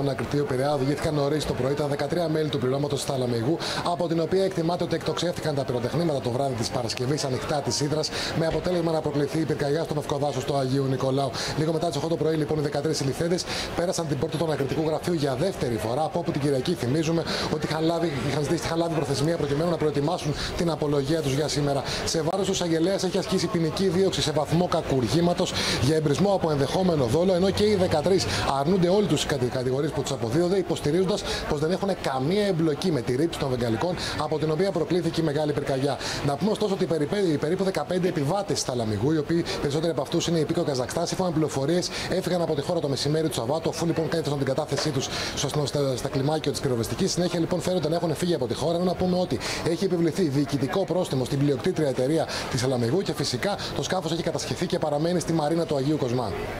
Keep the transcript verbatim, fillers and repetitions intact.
των ακριτήριο Πειραιά οδηγήθηκαν νωρίς το πρωί τα δεκατρία μέλη του πληρώματος Σταλαμίγου, από την οποία εκτιμάται ότι εκτοξεύτηκαν τα πυροτεχνήματα το βράδυ της Παρασκευής ανοιχτά της Ύδρας, με αποτέλεσμα να προκληθεί η πυρκαγιά στον Ευκοδάσο του Αγίου Νικολάου. Λίγο μετά τις οκτώ το πρωί, λοιπόν, οι δεκατρείς συλληφθέντες πέρασαν την πόρτα του ακριτικού γραφείου για δεύτερη φορά, από όπου την Κυριακή θυμίζουμε ότι είχαν ζητήσει τη χαλάβη προθεσμία προκειμένου να προετοιμάσουν την απολογία τους για σήμερα. Σε βάρος του εισαγγελέα έχει ασκήσει ποινική δίωξη σε βαθμό κακουργήματος για εμπρισμό από ενδεχόμενο δόλο, ενώ και οι δεκατρείς αρνούνται όλοι τους κατηγορίες που τους αποδίδονται, υποστηρίζοντας πως δεν έχουν καμία εμπλοκή με τη ρήψη των βεγγαλικών από την οποία προκλήθηκε η μεγάλη πυρκαγιά. Να πούμε ωστόσο ότι οι περίπου δεκαπέντε επιβάτες Σταλαμίγου, οι οποίοι περισσότεροι από αυτούς είναι υπήκοοι Καζακστάν, σύμφωνα με πληροφορίες έφυγαν από τη χώρα το μεσημέρι του Σαββάτου, αφού λοιπόν κάθισαν την κατάθεσή τους στα κλιμάκια της πυροβεστικής. Συνέχεια λοιπόν φαίνονταν να έχουν φύγει από τη χώρα, ενώ να πούμε ότι έχει επιβληθεί διοικητικό πρόστιμο στην πλειοκτήτρια εταιρεία της Σταλαμίγου και φυσικά το σκάφος έχει κατασχεθεί και παραμένει στη μαρίνα του Αγίου Κοσμά.